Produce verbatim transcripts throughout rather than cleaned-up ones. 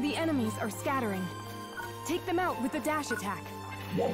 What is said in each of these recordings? The enemies are scattering. Take them out with the dash attack. Whoa.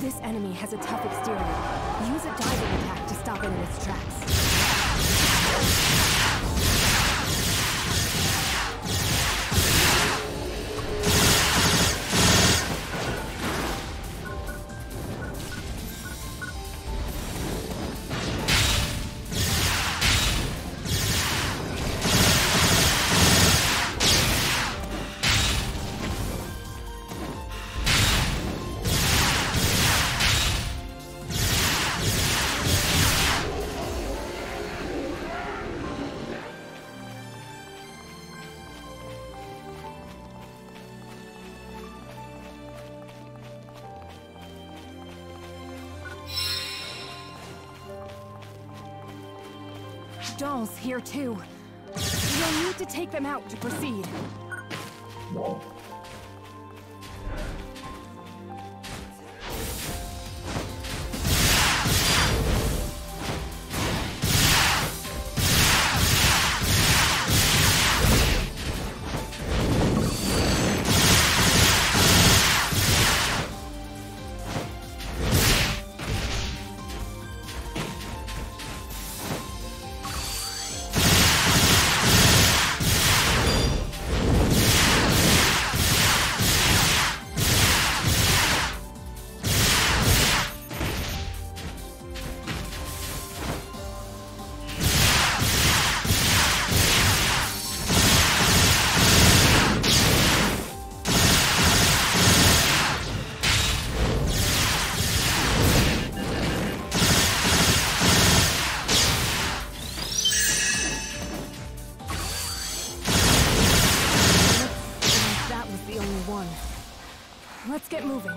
This enemy has a tough exterior. Use a diving attack to stop it in its tracks. Dolls here too. You'll need to take them out to proceed. Whoa. Let's get moving.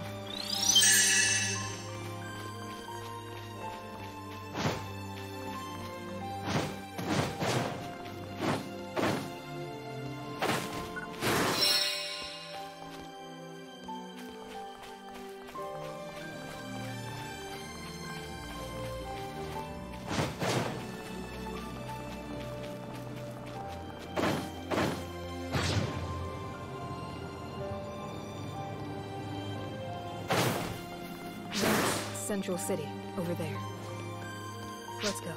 Central City, over there. Let's go.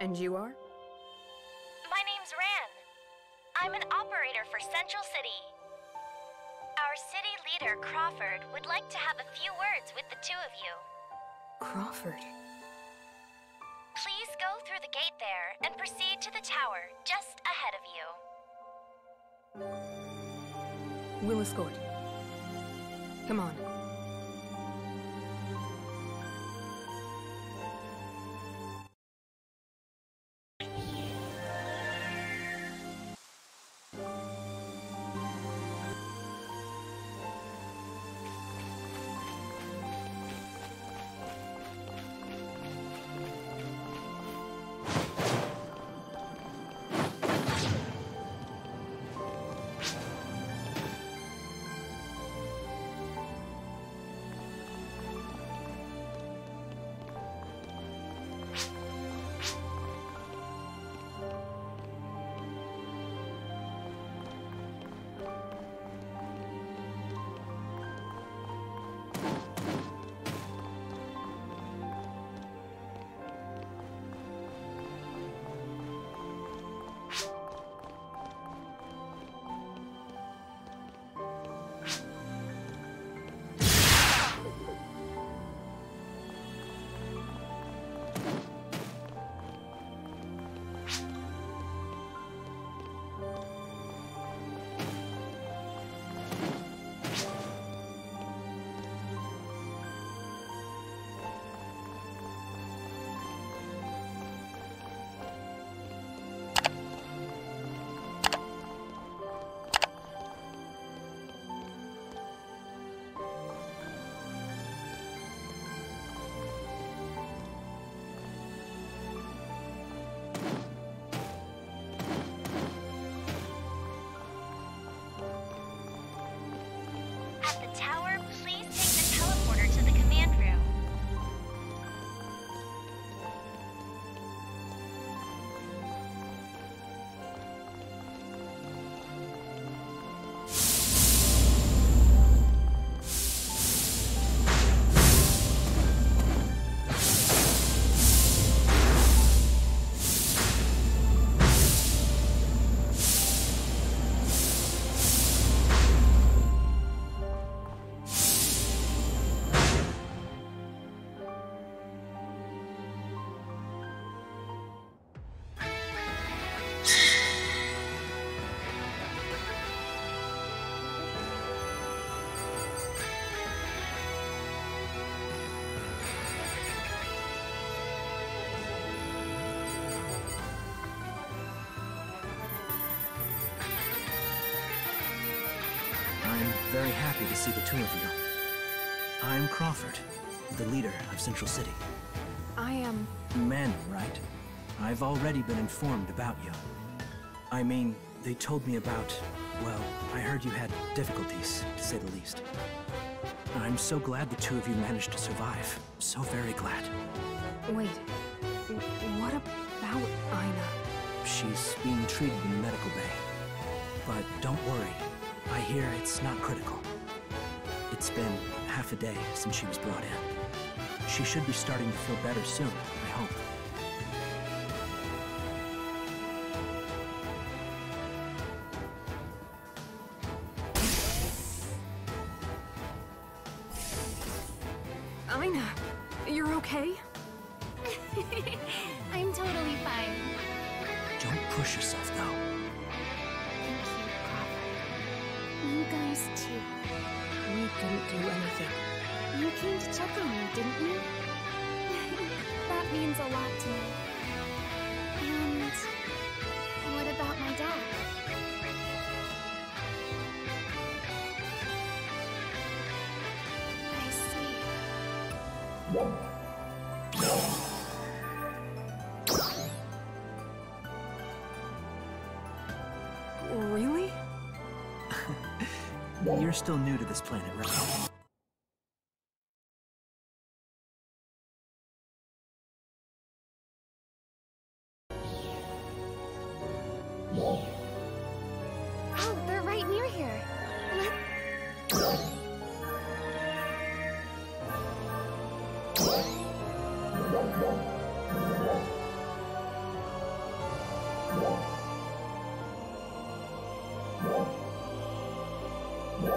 And you are? My name's Ran. I'm an operator for Central City. Our city leader, Crawford, would like to have a few words with the two of you. Crawford? Please go through the gate there and proceed to the tower just ahead of you. Willis Gordon. Come on. Very happy to see the two of you. I'm Crawford, the leader of Central City. I am... Manon, right? I've already been informed about you. I mean, they told me about... Well, I heard you had difficulties, to say the least. I'm so glad the two of you managed to survive. So very glad. Wait. What about Ina? She's being treated in medical bay. But don't worry. I hear it's not critical. It's been half a day since she was brought in. She should be starting to feel better soon, I hope. Ina, you're okay? I'm totally fine. Don't push yourself, though. You guys, too. We didn't do anything. You came to check on me, didn't you? That means a lot to me. And... what about my dad? I see. Really? You're still new to this planet, right? Oh, they're right near here. Let's... Yeah.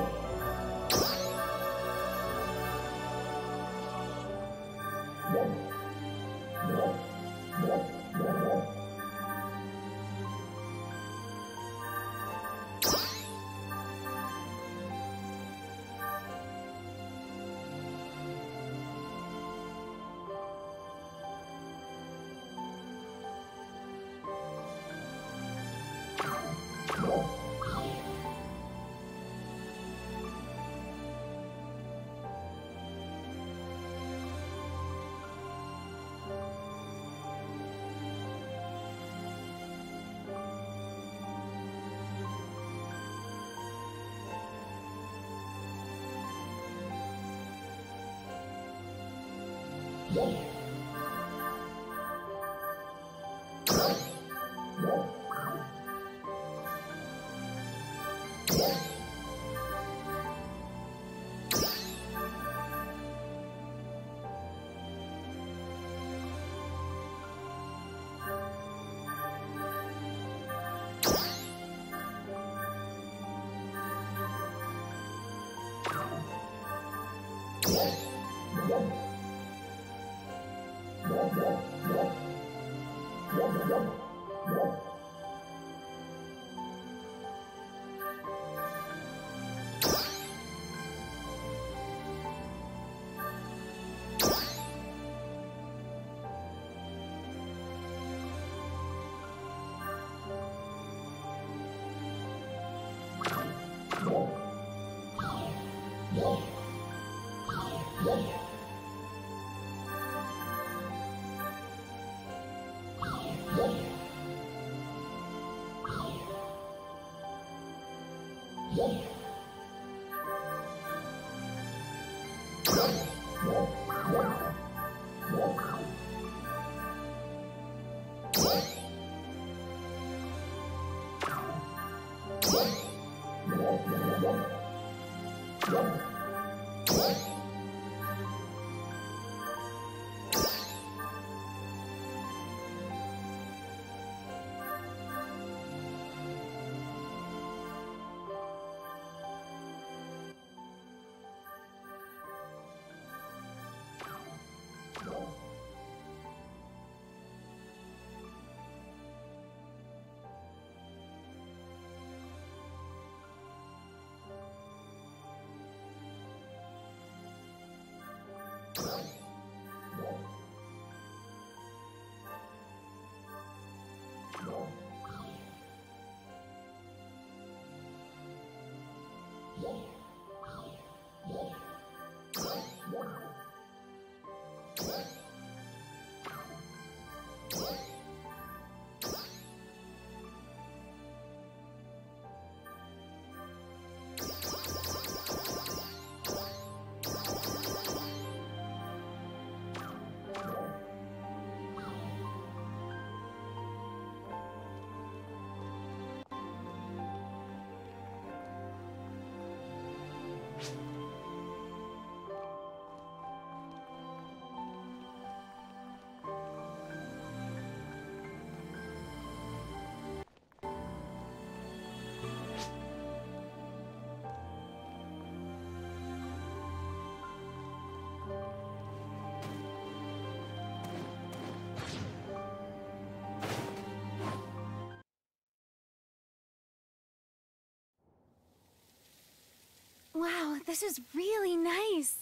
Wow, this is really nice.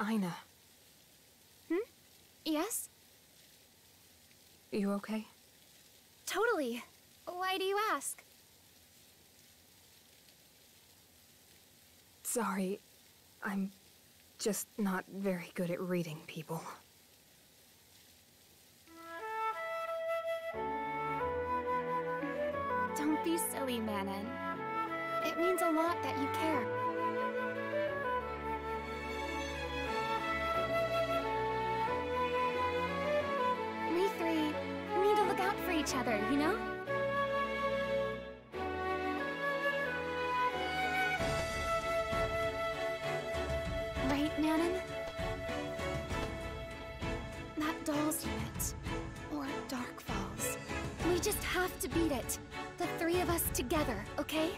Ina. Hmm? Yes? You okay? Totally. Why do you ask? Sorry, I'm just not very good at reading people. Don't be silly, Manon. It means a lot that you care. We three need to look out for each other, you know? Right, Manon? That doll's unit, or Dark Falls. We We just have to beat it. The three of us together, okay?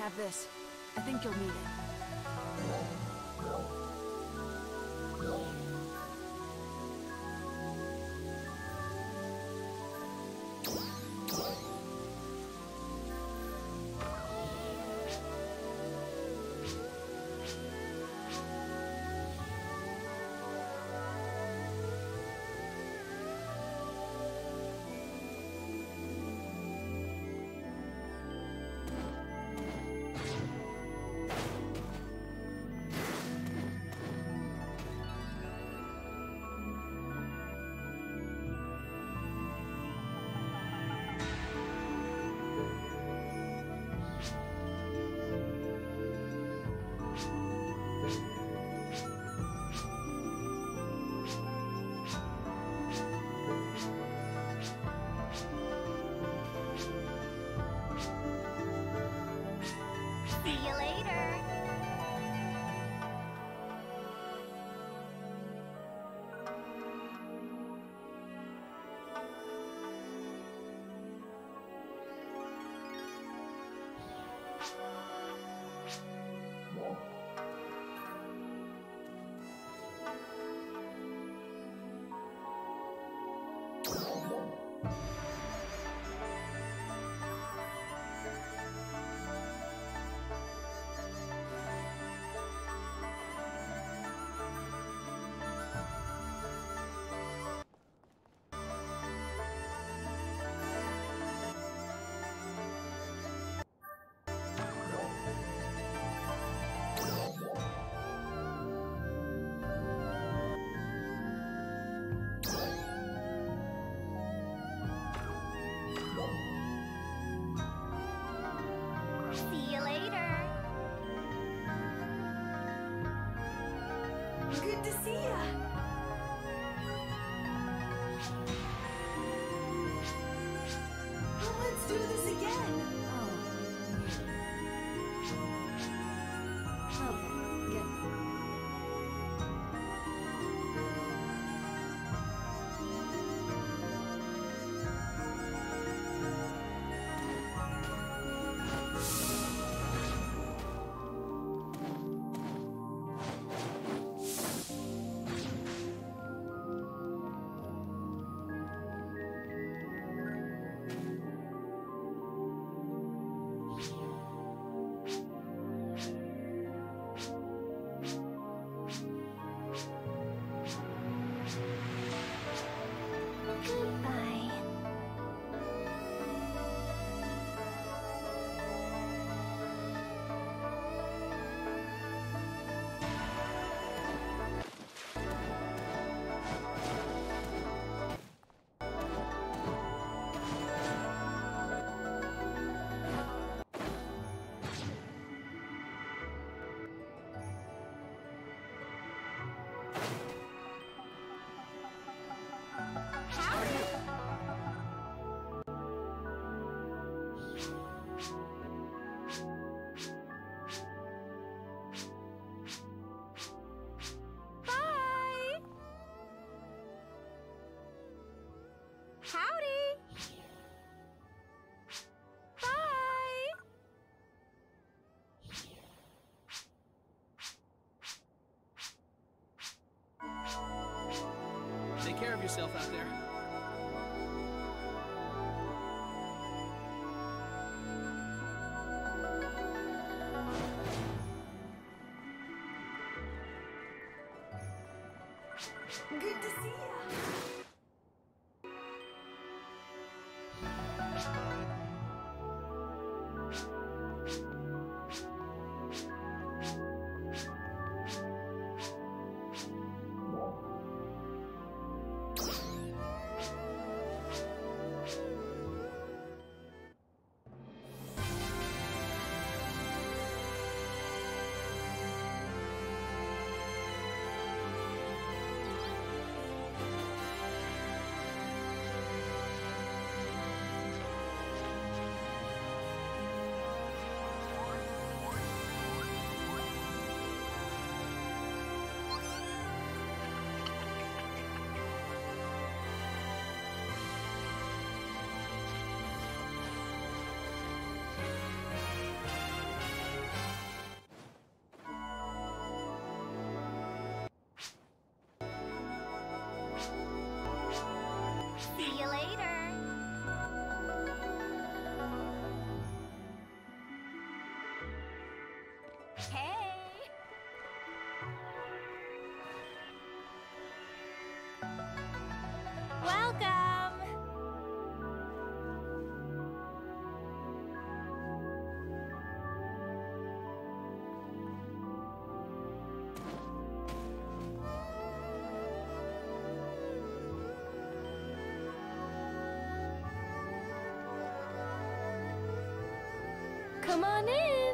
Have this. I think you'll need it. Howdy! Bye! Take care of yourself out there. Good to see ya! Come on in.